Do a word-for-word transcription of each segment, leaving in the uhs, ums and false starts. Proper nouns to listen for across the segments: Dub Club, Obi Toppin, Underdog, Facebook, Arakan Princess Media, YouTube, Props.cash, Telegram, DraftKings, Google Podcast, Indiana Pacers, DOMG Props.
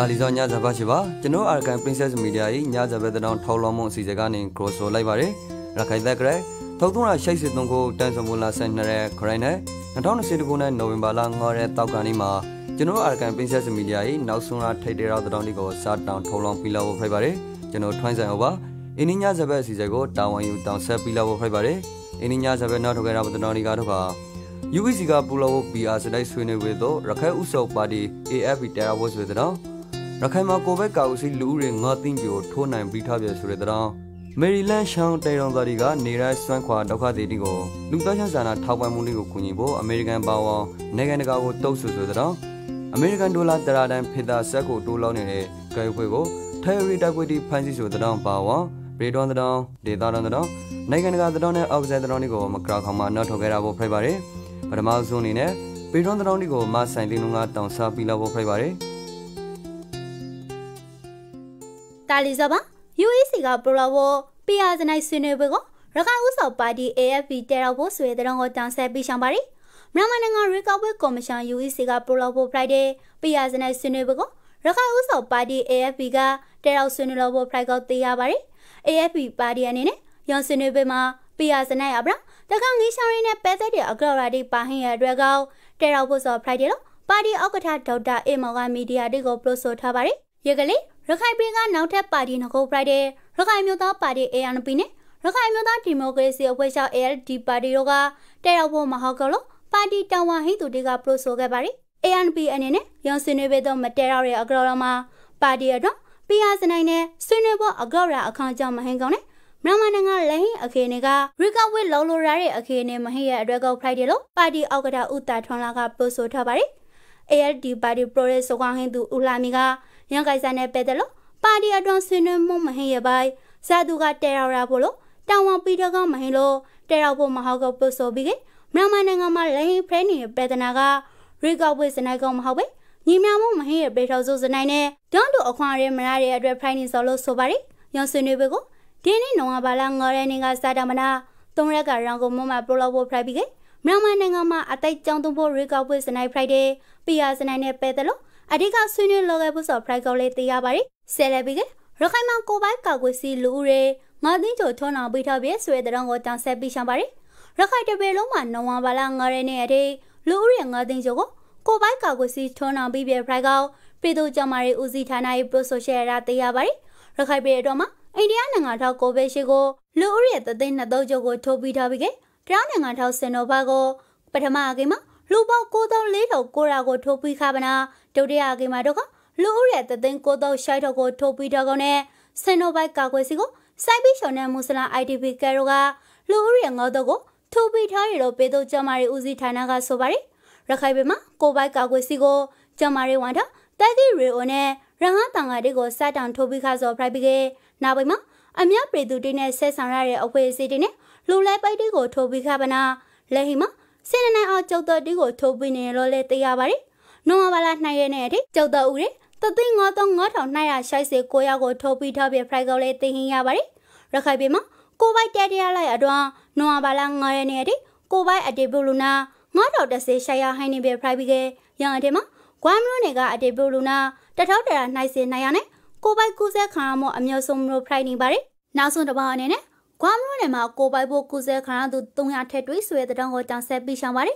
Saliza Nya Zabashiba, Channel Arakan Princess Media, Nya Zabedan, Tolomon, Sizagan in Crosso Library, Rakai Dagre, Tokuna Shakes Nongo, Tansomula Senare, Corene, and Town Sidibuna, November Langore, Taukanima, Channel Arakan Princess Media, Nausuna, Tadera, the Donigo, Sat down Tolom Pillow of February, Channel Transanova, in Nya Zabes is a go, down you down Sir Pillow of February, in Nya Zabe not to get up the Donigadova. U V C Pulo B as a nice winner with though, Rakai Uso Paddy, A F Terra was with now. Rakaima Koveka was luring nothing your tone and beat up with now. Maryland Shang Tairon Dariga, Nira Sanqua, Doka Digo, Lucas and a Tawa Munigo Kunibo, American Bower, Neganago Tosus with now. American Dola Terra and Peda Sako Dolone, Kayuego, Terry Daguity Pansies with the down power, Red on the down, Data on the down, Neganaga the Donna outside the Ronigo, Macrahama, not Hogarabo Private. But Amazon in a bit on the round go, mass and Linunga down Sapilabo Privare Talizaba, U S Gabravo, Piaz and I Sunabago, Raka Uso Paddy, A F P Terra was with the Rango down Sabishambari, Ramananga Recover Commission, U S Gabravo Friday, Piaz and I Sunabago, Raka Uso Paddy, A F P Ga, Terra Sunilabo Prago Tiabari, A F P Paddy and in it, Yon Sunubema. Pias and Abra, the gang is in a pathetic agoradi pahin a drago, Terra was a pradillo, Paddy Okata Tota Emoga Media Digo Proso Tabari, Yegali, Rakai Briga Nauta Paddy Nako Prade, Rakai Muta Paddy Ean Pine, Rakai Muta Democracy of Wesha Air Di Paddy Yoga, Terra Wo Mahakolo, Paddy Tawahi to Diga Proso Gabari, Ean P and Ine, Yonsunubedo Matera Agrorama, Paddy Adon, Pias and Ine, Sunebo Agora Akanja Mahangone. Ramananga Lehi Akenega, Riga with Lolo Rari Akene Mahia Drago Pradillo, Paddy Ogata Uta Tonlaga Proso Tabari, A L D Paddy Prores Sogan to Ulamiga, Yankaisane Pedalo, Paddy Adon Sunum Mahia by Saduga Terra Rapolo, Tawa Pedago Mahilo, Terrabo Mahago Proso Big, Ramananga Lehi Preni Betanaga, Riga with Senago Mahawe, Nimamo Mahia Betazo Nine, Don to Aquarium Rari Adre Prani Solo Sobari, Yonsunubigo. Dini no abalanga renega sadamana, Tonrega rango moma prolobo prabige, Ramanangama atai jantumbo riga with an eye Friday, Pias and I petalo, Adiga sooner logabus or pragolate the yabari, Celebige, Rakaima Kobaka with sea lure, Madinto tona bitabies with the rango tan sebishambari, Rakai de Beloma no abalanga rene a day, lure and Gadinjogo, Kobaka with sea tona bibia prago, Pido jamari uzitana broso share at the yabari, Rakai bedoma. Indiana Tau Kobeshigo, Luria the Dina Dojogo Tobi Tabige, Drowning at House Senobago, Patamagima, Luba Kodo Little Korago Topi Cabana, Dodiagima Doga, Luria the Den Kodo Shitogo Topi Dagone, Senobai Kakwesigo, Sabishone Musla I D P Karoga, Luria Nodogo, Tobi Tarilo Pedo Jamari Uzi Tanaga Sobari, Rakaibima, Kobai Kakwesigo, Jamari Wanda, Dagi Rione, Rangatanga Digo sat down Tobi Kazo Prabige. Nabima, I'm your bread to dinner, says Sanare away sitting it. Lula by Digo Toby Cabana, Lehima, Senna out Jota Digo Toby Nilole the Yabari. No avalanche Nayane, Jota Uri, the thing out on not on Naya Shise Koyago Toby Toby Fragolate the Yabari. Rakabima, go by Daddy Ala Adon, no avalanche Nayane, go by a debuluna, not out the Seshaya Henebe Private, young Adema, Guamrunega a debuluna, that out there nice in Nayane. Go by Kuze Karamo, a museum rope riding barry. Now soon the barn in it. Guamronema, go by Bokuze Karando, Dunga Tetris with the Dango Tanset Bishamari.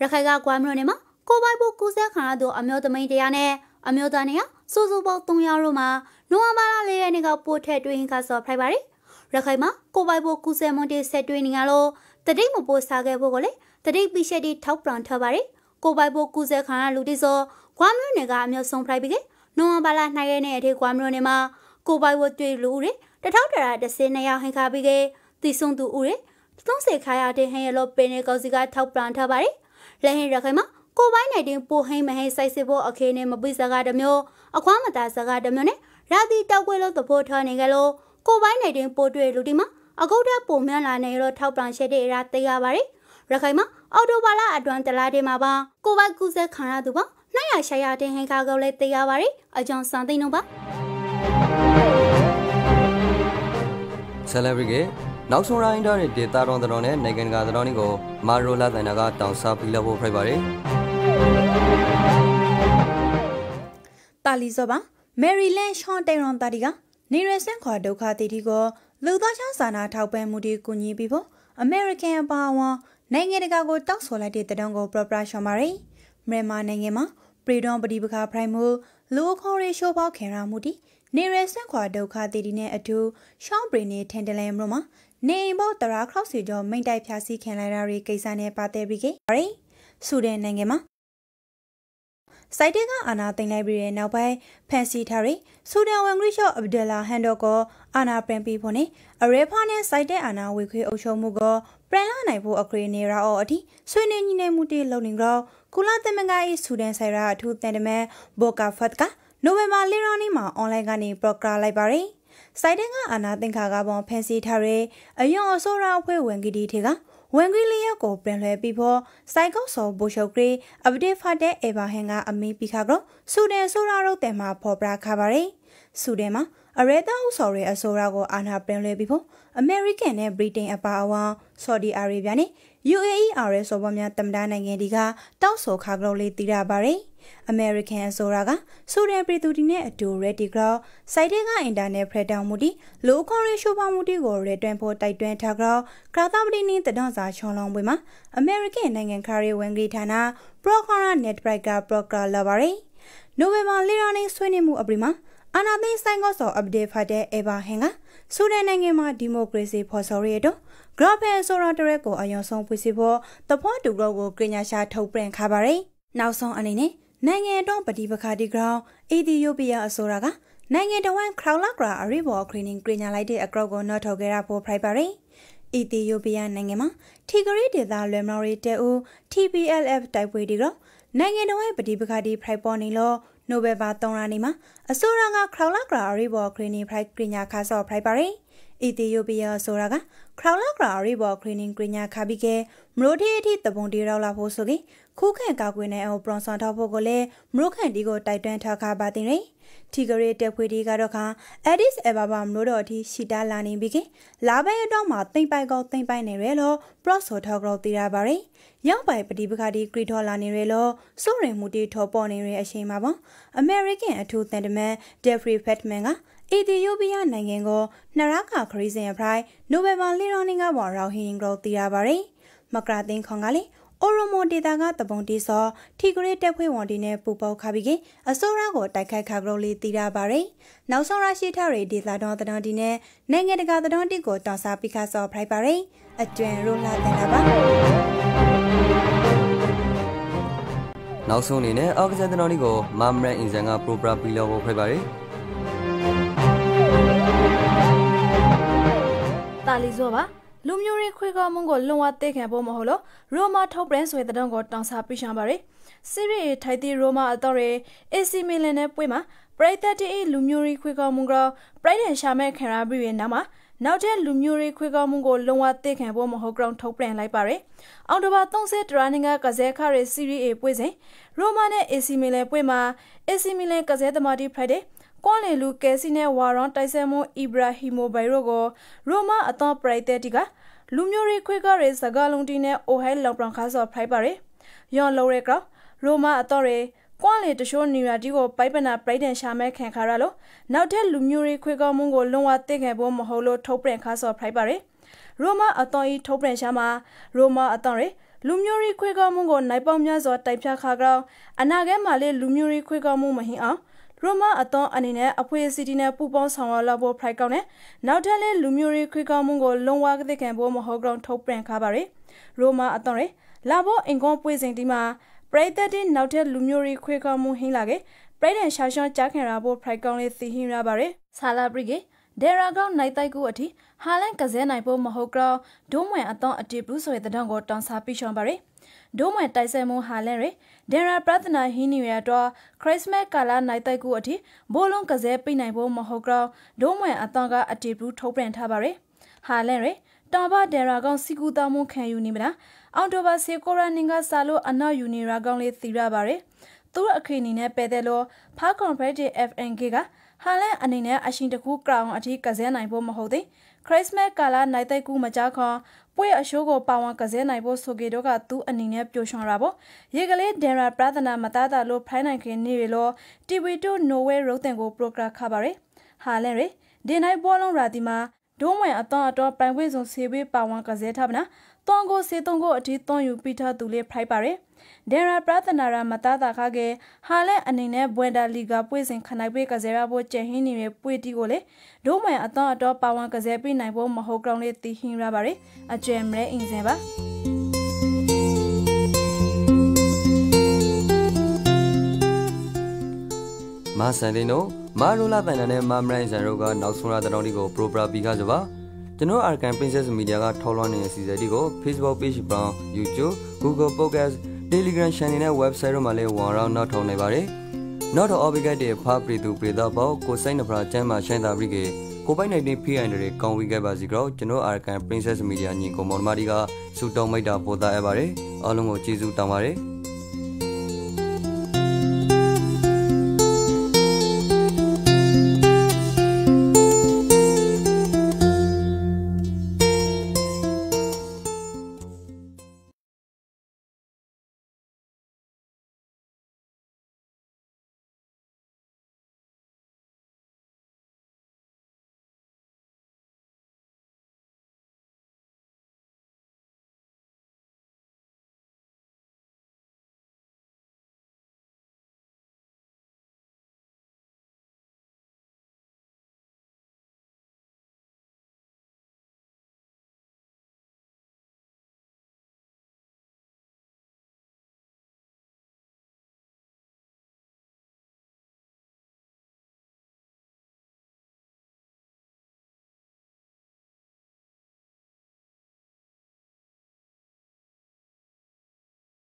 Rakaga Guamronema, go by Bokuze Karando, a milda mediane, a mildania, Suzubo Dunga Roma, no amala lay any got poor Tetwin Castle Privary. Rakaima, go by Bokuze Monte Setwin Yalo, the name of Bosaga Bogole, the day Bishadi Topron Tabari. Go by Bokuze Karan Ludizo, Guamronega, a museum private. No bala nayane at Guamronema, go by what to Lure, the Tauter at the Senaya Hinkabige, the Sung to Ure, don't say Kayate Halo Penecosiga Tau Plantabari, Lehin Rakema, go by Nadin Pohim and Sizebo, a cane of Bizagadamio, a Quamata Sagadamone, Radi Tawello the Porta Negalo, go by Nadin Portrait Ludima, a Goda Pomela Nero Tau Planchede Rat the Yabari, Rakema, Autobala Advantala de Maba, go by Guze Kanaduba. Naya Shayate Henkago let the Yavari, a John Sunday Nuba Celebrigay. Now so rinder it did that on the Rone, Negan Gadronigo, Marola and Agat down Sapilabo Privary Palizoba, Maryland Shantaron Tadiga, nearest and Cordoca Tidigo, Ludachan Sana Taupe Mudi Kuni Bibo, American Power, Nangago Taxola de Dongo Propra Shamari, Mrema Nangema, Bridon Bodibuka Primal, Lucore Shoba Kera Mudi, nearest and Cordoca Tidine Atu, Shambrini Tendelem Roma, Name about the Racrosijo, Mentai Piasi Canary Casane Pate Brigade, Sudan Nangema. Saitega Anna Thing Library now by Pansy Tari, Sudan Wangrisho Abdullah Handoko, Anna Prempi Pone, a repane Saite Anna Wiki Osho Mugo, Prela Naipo Akri Nera Oti, Sweden Muti Loading Grow, Kulata Mengai, Sudan Saira, Tooth Nedeme, Boka Fatka, November Liranima, Online Gani, Procra Library, Saitega Anna Thing Kagabon Pansy Tari, a young Osora Wangidi Tiga. When we lay a go, Brenle people, Psychos or Busho Grey, Abde Fade Eva Henga Ami Picagro, Sudan Soraro Tema Popra Cabaret, Sudema, a red sorry a Sorago and her Brenle people, American and Britain a power, Saudi Arabiani, U A E Ares Obamia Tamdana Gediga, Tauso Cagroli Tira Barre, American Soraga, Sudan Britudine at two retigro, Sidega in Dane Preda Moody, Local Reshoba Moody or Red Tempo Titantagro, Kratabdini the Donza Cholon Wima, American Nangan Kari Wengritana, Procora Netbrega Procra Lavare, November Lirani Swinimu Abrima, Another Sangos or Abde Fade Eva Henga, Sudan Nangema Democracy Posoriedo, Grab and Sora Dereco are your song principle, the point to grow Grinasha Topran Cabaret. Now song Anine, Nange don't Badibacadi Grow, Ethiopia Asoraga, Nange the one Crowlagra, a river cleaning Grinalite a Grogo Noto Gerapo Pribari, Ethiopia Nangema, Tigari de la Lemori Teu, T B L F Type Wedigo, Nange the one Badibacadi Priboni Law, November Tonanima, Asoraga Crowlagra, a river cleaning Prigrina Casa Pribari, Ethiopia Asoraga, Crowlagra, a river cleaning Grina Cabige, Mrodi the Bondira La Posogi. Cook and Gagwine or Bronson Topogole, Mrook and Digo Titantaka Batine, Tigare Deputy Gadoka, Addis Ababam Rodoti, Shida Lani Biggie, Labe Doma, Think by God, Think by Nerello, Brosso Togro Tirabare, Young by Padibacadi, Grito Lanirello, Sore Muti Toponere Ashimabo, American a tooth and man, Jeffrey Petmenga, Ethiopia Nangango, Naraka, Crazy and Pride, November Lironing a war, Rohin Grot Tirabare, Macratin Kongali. Oromo de Daga, the Bonti saw, Tigre Deputy Wandine, Pupo Cabige, Asorago, Takai Cagroli, Tira Barre, now Sorashitari, did La Don the Dondine, Nangadaga the Dondigo, Donsa Picasso, Pribare, a twin ruler than ever. Now soon in it, August and Donigo, Mamre in Zanga, Propra Pilo, Pribare. Talizova. Lumuri Quicker Mungo Loma take and Bomaholo, Roma top brands with the Dongo Donsapi Shambare, Siri, Titi Roma Adore, Esi Milene Pwima, Bright thirty eight Lumuri Quicker Mungo, Bright and Shaman Carabri and Nama, now then Lumuri Quicker Mungo Loma take and Bomaho ground top brand like Barre, Andoba Tonset running a Kazakare Siri E. Puise, Romane Esi Milen Pwima, Esi Milen Kazetamati Prade. Kone Lucasine Waron Taisemo Ibrahimo Bairogo, Roma Atom Praetetiga, Lumiore Quicker is the Galundine Ohel Lobroncas or Pribare, Yon Loregra, Roma Atore, Kone to show Niradigo, Pipena Pride and Shamek and Caralo, now tell Lumiore Quicker Mungo Longa Take and Bomaholo Toprancas or Pribare, Roma Atoi Topran Shama, Roma Atore, Lumiore Quicker Mungo Nipomyas or Taipia Cagra, Anagamale Lumiore Quicker Mumahia. Roma Aton Anine, Apoe City Ne Pupon Sama Labo Pricone, now tell Lumuri Quicker Mungo, Long Walk the Cambo Mohoground Top Brand Cabaret, Roma Atore, Labo and Gompoising Dima, Bright that in now tell Lumuri Quicker Muhinlage, Bright and Shashon Jack and Rabo Pricone Thihin Rabare, Sala Brigade, Deragon Naitaiku Ati, Halan Kazenipo Mohogra, Domo Aton Ati Bruce with the Dongo Tons Happy Shambare. Doma Taisemo Halere, Dera Pratana Hinuadra, Christmas Kala Naitaku Ati, Bolon Kazepi Naibo Mahogra, Doma Atanga Atibu Topran Tabare, Halere, Taba Deragon Sigutamu Kayunibra, Andoba Sekora Ninga Salo Ana Uniragon Thirabare, Thur Akinine Pedelo, Pakon Prede F and Giga, Hale Anina Ashintaku Crown Ati Kazen Naibo Mahode, Christmas Kala Naitaku Majaka, Pue Ashogo Pawan Kazenaibo Sogedo Gatu and Nina Pyoshan Rabo, Yegale, Dera Pradana Matata Lo Pranaki Nivelo, Tiwito Noe Rotengo Procra Cabare, Halere, Denai Bolon Radima, Dome Aton Ator Primeson Sewe Pawan Kazetabna, Tongo Setongo Atiton Upita Dule Pripare, Dera Pratanara Matata Kage, Hale and Nina Buenda Liga Puis and Canabe Kazerabo Chehini Puetigole, Dome Aton Ator Pawan Kazepi Naibo Mahogramle Tihin Rabare, a Jemre in Zeba. Masalino, Marula Banana, Mamra, Zaroga, Naxura, the Rodigo, Propra Bigazova, General Arakan Princess Media, Tolon, and Cesarigo, Facebook page, Brown, YouTube, Google Podcast, Telegram Shanina, website, Malay, Warra, not on Nevare, not obligate, Papri to Predabo, Cosign of Rachama Shanda Brigade, Copenhagen P and Rick, Conviga Bazigro, General Arakan Princess Media, Nico Mormariga, Sutomeda Poda Evare, Alongo Chizu Tamare.